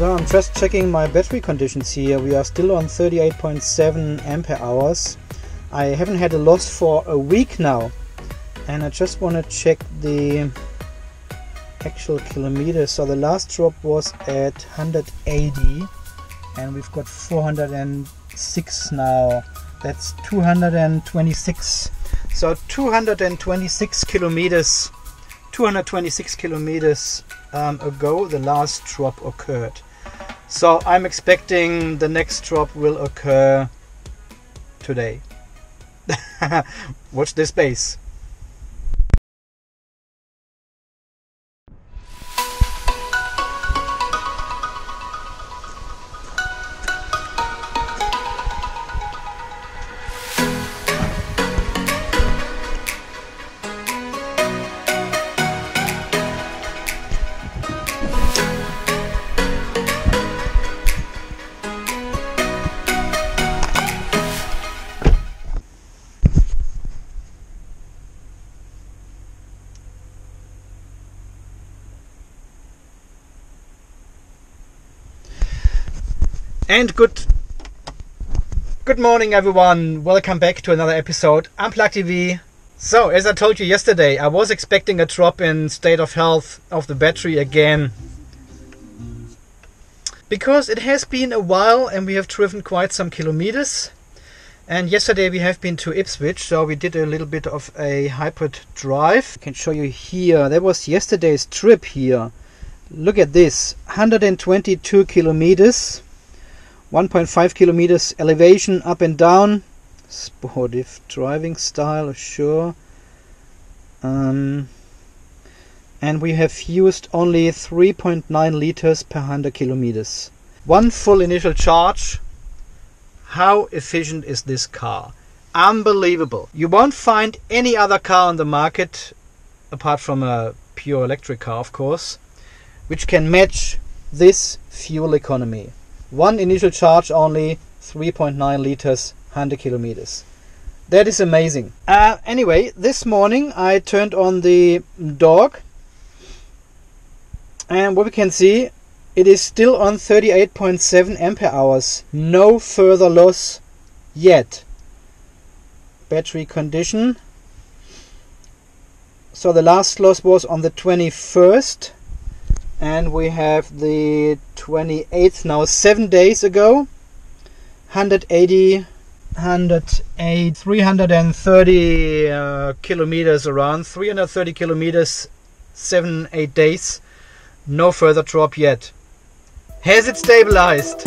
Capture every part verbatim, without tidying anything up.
So I'm just checking my battery conditions here. We are still on thirty-eight point seven ampere hours. I haven't had a loss for a week now, and I just want to check the actual kilometers. So the last drop was at one hundred eighty, and we've got four hundred six now. That's two hundred twenty-six. So two hundred twenty-six kilometers, two hundred twenty-six kilometers um, ago the last drop occurred. So I'm expecting the next drop will occur today. Watch this space. And good good morning everyone, welcome back to another episode Unplugged T V. So as I told you yesterday, I was expecting a drop in state of health of the battery again, because it has been a while and we have driven quite some kilometers. And yesterday we have been to Ipswich, so we did a little bit of a hybrid drive. I can show you here, that was yesterday's trip here. Look at this, one hundred twenty-two kilometers. one point five kilometers elevation up and down. Sportive driving style, sure. Um, and we have used only three point nine liters per one hundred kilometers. One full initial charge. How efficient is this car? Unbelievable. You won't find any other car on the market, apart from a pure electric car, of course, which can match this fuel economy. One initial charge only, three point nine liters, one hundred kilometers. That is amazing. Uh, anyway, this morning I turned on the dog, and what we can see, it is still on thirty-eight point seven ampere hours. No further loss yet. Battery condition. So the last loss was on the twenty-first. And we have the twenty-eighth now, seven days ago. one hundred eighty, one hundred eight, three hundred thirty uh, kilometers around, three hundred thirty kilometers, seven, eight days. No further drop yet. Has it stabilized?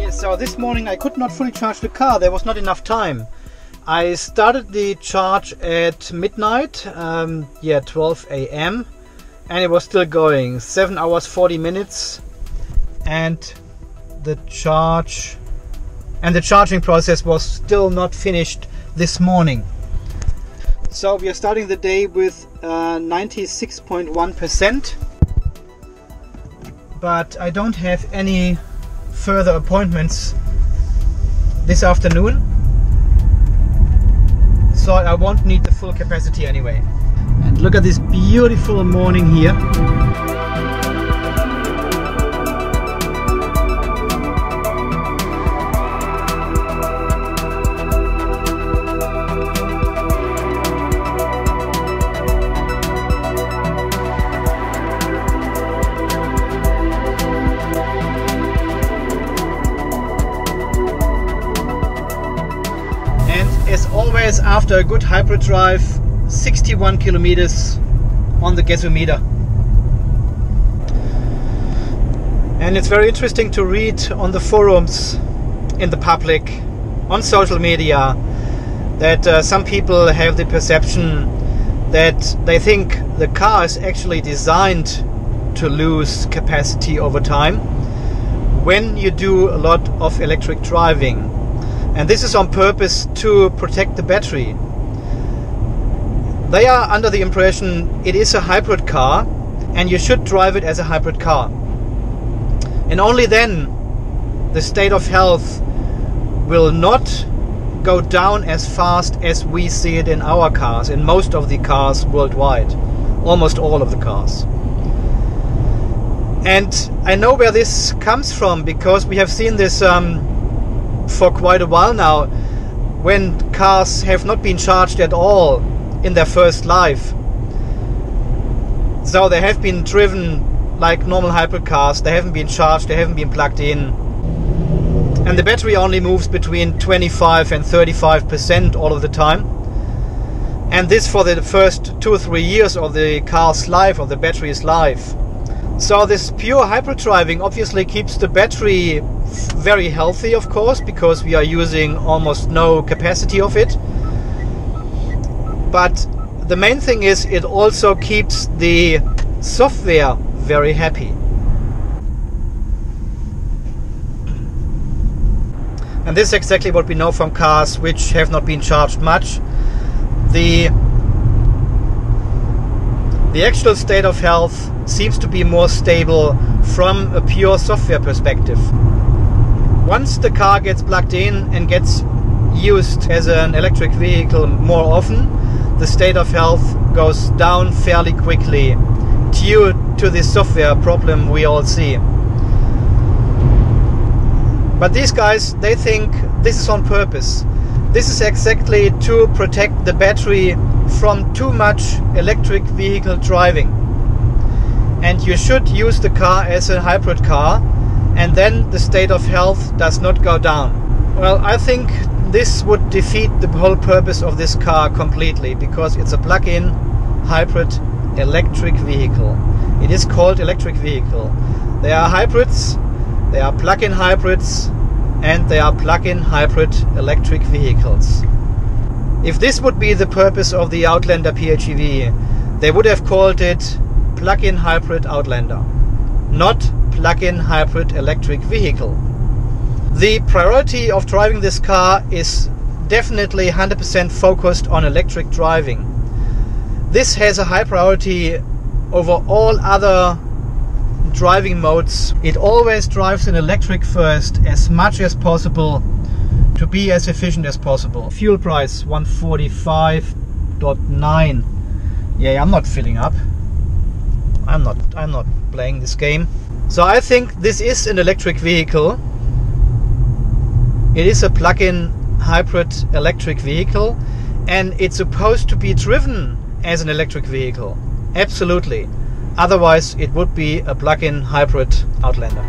Yes, so this morning I could not fully charge the car. There was not enough time. I started the charge at midnight, um, yeah, twelve A M and it was still going, seven hours forty minutes, and the charge and the charging process was still not finished this morning. So we are starting the day with ninety-six point one percent, but I don't have any further appointments this afternoon. So I won't need the full capacity anyway. And look at this beautiful morning here. Always after a good hybrid drive, sixty-one kilometers on the gasometer. And it's very interesting to read on the forums, in the public, on social media, that uh, some people have the perception that they think the car is actually designed to lose capacity over time when you do a lot of electric driving. And this is on purpose to protect the battery. They are under the impression it is a hybrid car and you should drive it as a hybrid car. And only then the state of health will not go down as fast as we see it in our cars, in most of the cars worldwide. almost all of the cars. And I know where this comes from, because we have seen this um, for quite a while now, when cars have not been charged at all in their first life. So they have been driven like normal hybrid cars, they haven't been charged, they haven't been plugged in. And the battery only moves between twenty-five and thirty-five percent all of the time. And this for the first two or three years of the car's life, of the battery's life. So this pure hybrid driving obviously keeps the battery very healthy, of course, because we are using almost no capacity of it. But the main thing is it also keeps the software very happy. And this is exactly what we know from cars which have not been charged much. The, the actual state of health seems to be more stable from a pure software perspective. Once the car gets plugged in and gets used as an electric vehicle more often, the state of health goes down fairly quickly due to the software problem we all see. But these guys, they think this is on purpose. This is exactly to protect the battery from too much electric vehicle driving. And you should use the car as a hybrid car, and then the state of health does not go down. Well, I think this would defeat the whole purpose of this car completely, because it's a plug-in hybrid electric vehicle. It is called electric vehicle. There are hybrids, they are plug-in hybrids, and they are plug-in hybrid electric vehicles. If this would be the purpose of the Outlander P H E V, they would have called it plug-in hybrid Outlander, not plug-in hybrid electric vehicle. The priority of driving this car is definitely one hundred percent focused on electric driving. This has a high priority over all other driving modes. It always drives in electric first as much as possible to be as efficient as possible. Fuel price one forty-five point nine. Yeah, I'm not filling up. I'm not I'm not playing this game. So I think this is an electric vehicle. It is a plug-in hybrid electric vehicle, and it's supposed to be driven as an electric vehicle. Absolutely. Otherwise, it would be a plug-in hybrid Outlander.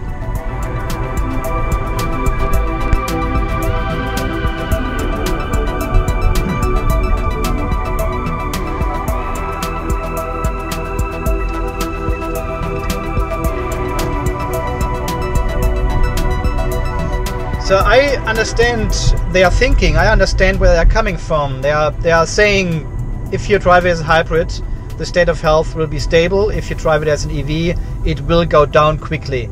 So I understand their thinking. I understand where they're coming from. They are they are saying, if you drive as a hybrid, the state of health will be stable. If you drive it as an E V, it will go down quickly,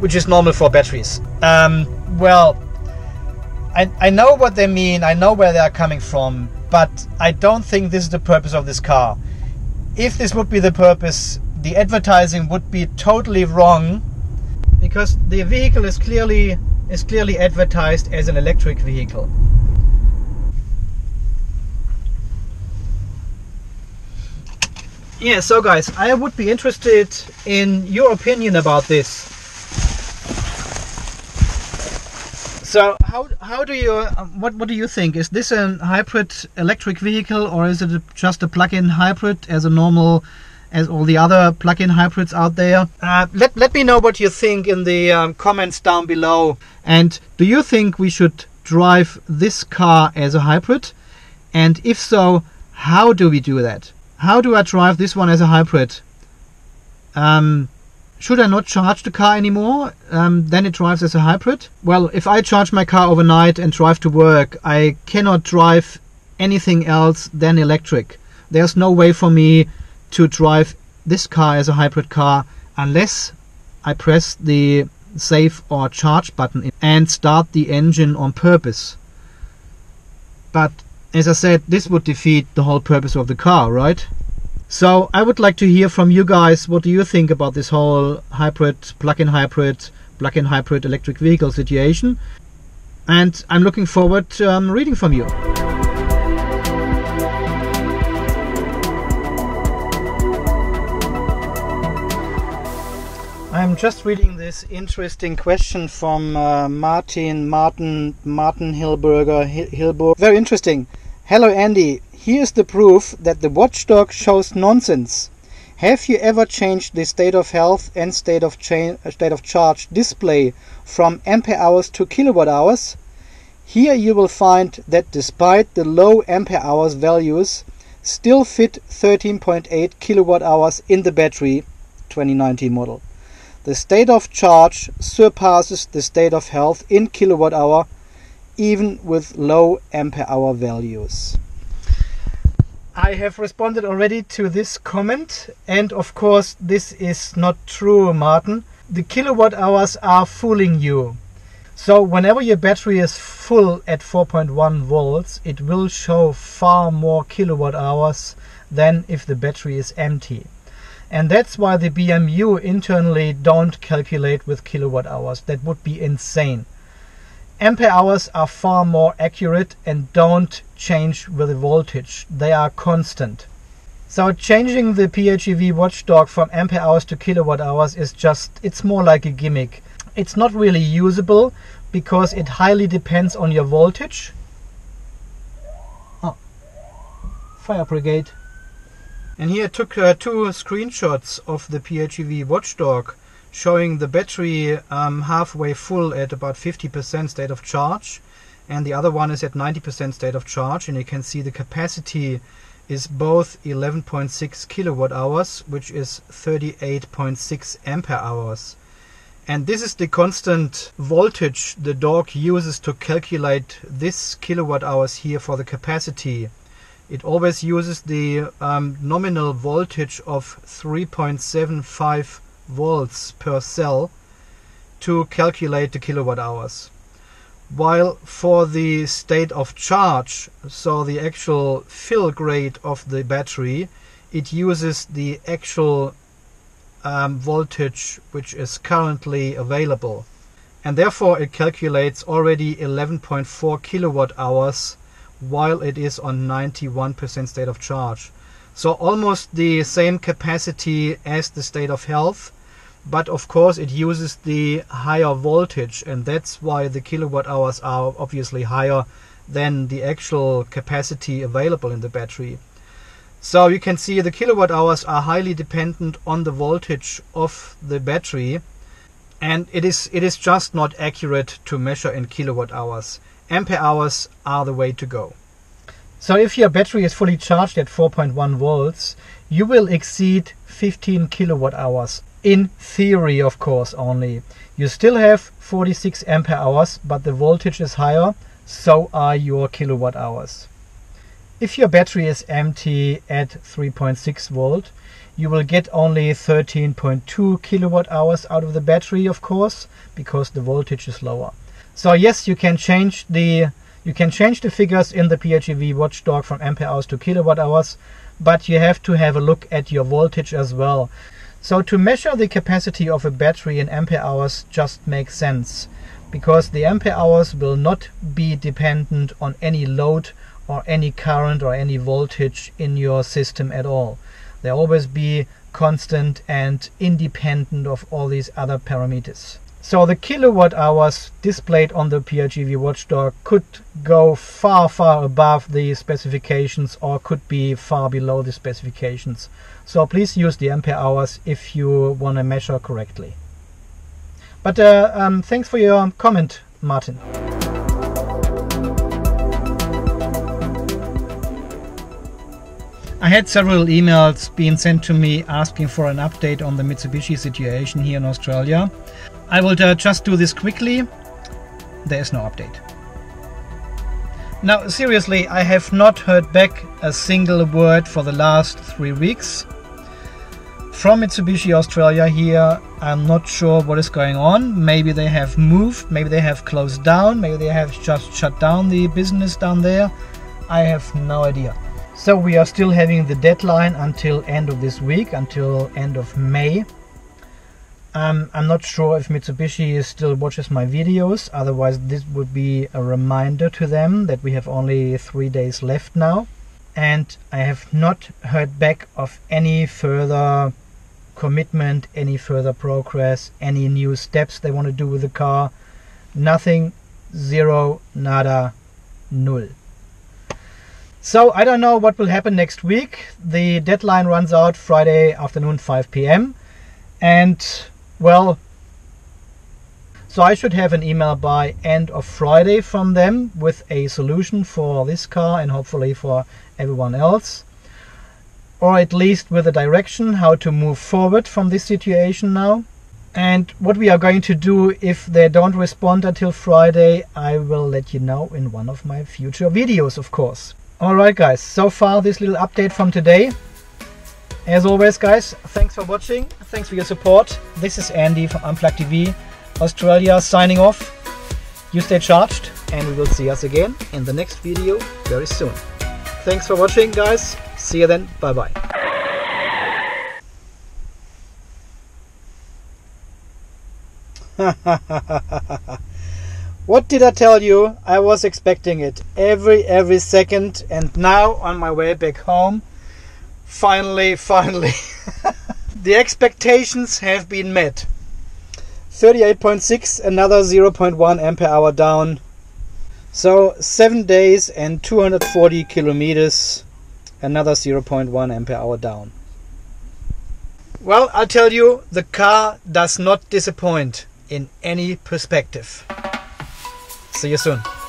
which is normal for batteries. Um, well, I, I know what they mean, I know where they are coming from, but I don't think this is the purpose of this car. If this would be the purpose, the advertising would be totally wrong, because the vehicle is clearly, is clearly advertised as an electric vehicle. Yeah, so guys, I would be interested in your opinion about this. So how, how do you, what, what do you think? Is this a hybrid electric vehicle, or is it just a plug-in hybrid as a normal, as all the other plug-in hybrids out there? Uh, let, let me know what you think in the um, comments down below. And do you think we should drive this car as a hybrid? And if so, how do we do that? How do I drive this one as a hybrid? Um, should I not charge the car anymore? Um, then it drives as a hybrid? Well, if I charge my car overnight and drive to work, I cannot drive anything else than electric. There's no way for me to drive this car as a hybrid car unless I press the save or charge button and start the engine on purpose. But as I said, this would defeat the whole purpose of the car, right? So I would like to hear from you guys, what do you think about this whole hybrid, plug-in hybrid, plug-in hybrid electric vehicle situation? And I'm looking forward to um, reading from you. I'm just reading this interesting question from uh, Martin, Martin, Martin Hilberger, Hilberger. Very interesting. Hello Andy, here's the proof that the watchdog shows nonsense. Have you ever changed the state of health and state of, cha state of charge display from ampere hours to kilowatt hours? Here you will find that despite the low ampere hours values, still fit thirteen point eight kilowatt hours in the battery, twenty nineteen model. The state of charge surpasses the state of health in kilowatt hour, even with low ampere hour values. I have responded already to this comment, and of course this is not true, Martin. The kilowatt hours are fooling you. So whenever your battery is full at four point one volts, it will show far more kilowatt hours than if the battery is empty. And that's why the B M U internally don't calculate with kilowatt hours. That would be insane. Ampere hours are far more accurate and don't change with the voltage. They are constant. So changing the P H E V watchdog from ampere hours to kilowatt hours is just, it's more like a gimmick. It's not really usable because it highly depends on your voltage. Oh, fire brigade. And here I took uh, two screenshots of the P H E V watchdog, showing the battery um, halfway full at about fifty percent state of charge, and the other one is at ninety percent state of charge, and you can see the capacity is both eleven point six kilowatt hours, which is thirty-eight point six ampere hours. And this is the constant voltage the dog uses to calculate this kilowatt hours here for the capacity. It always uses the um, nominal voltage of three point seven five volts per cell to calculate the kilowatt hours, while for the state of charge, so the actual fill grade of the battery, it uses the actual um, voltage which is currently available, and therefore it calculates already eleven point four kilowatt hours while it is on ninety-one percent state of charge, so almost the same capacity as the state of health. But of course it uses the higher voltage, and that's why the kilowatt hours are obviously higher than the actual capacity available in the battery. So you can see the kilowatt hours are highly dependent on the voltage of the battery, and it is it is just not accurate to measure in kilowatt hours. Ampere hours are the way to go. So if your battery is fully charged at four point one volts, you will exceed fifteen kilowatt hours. In theory, of course, only. You still have forty-six ampere hours, but the voltage is higher, so are your kilowatt hours. If your battery is empty at three point six volt, you will get only thirteen point two kilowatt hours out of the battery, of course, because the voltage is lower. So yes, you can change the you can change the figures in the P H E V watchdog from ampere hours to kilowatt hours, but you have to have a look at your voltage as well. So to measure the capacity of a battery in ampere hours just makes sense, because the ampere hours will not be dependent on any load or any current or any voltage in your system at all. They'll always be constant and independent of all these other parameters. So the kilowatt hours displayed on the P H E V watchdog could go far, far above the specifications or could be far below the specifications. So please use the ampere hours if you want to measure correctly. But uh, um, thanks for your comment, Martin. I had several emails being sent to me asking for an update on the Mitsubishi situation here in Australia. I will uh, just do this quickly. There is no update. Now seriously, I have not heard back a single word for the last three weeks. From Mitsubishi Australia here, I'm not sure what is going on. Maybe they have moved, maybe they have closed down, maybe they have just shut down the business down there. I have no idea. So we are still having the deadline until end of this week, until end of May. Um, I'm not sure if Mitsubishi still watches my videos, otherwise this would be a reminder to them that we have only three days left now. And I have not heard back of any further commitment, any further progress, any new steps they want to do with the car. Nothing, zero, nada, null. So I don't know what will happen next week. The deadline runs out Friday afternoon, five P M And, well, so I should have an email by end of Friday from them with a solution for this car and hopefully for everyone else. Or at least with a direction how to move forward from this situation now. And what we are going to do if they don't respond until Friday, I will let you know in one of my future videos, of course. Alright guys, so far this little update from today. As always guys, thanks for watching, thanks for your support. This is Andy from Unplugged T V Australia signing off. You stay charged and we will see us again in the next video very soon. Thanks for watching guys. See you then. Bye bye. What did I tell you? I was expecting it every every second, and now on my way back home, finally finally the expectations have been met. Thirty-eight point six, another zero point one ampere hour down, so seven days and two hundred forty kilometers, another zero point one ampere hour down. Well, I'll tell you, the car does not disappoint in any perspective. See you soon.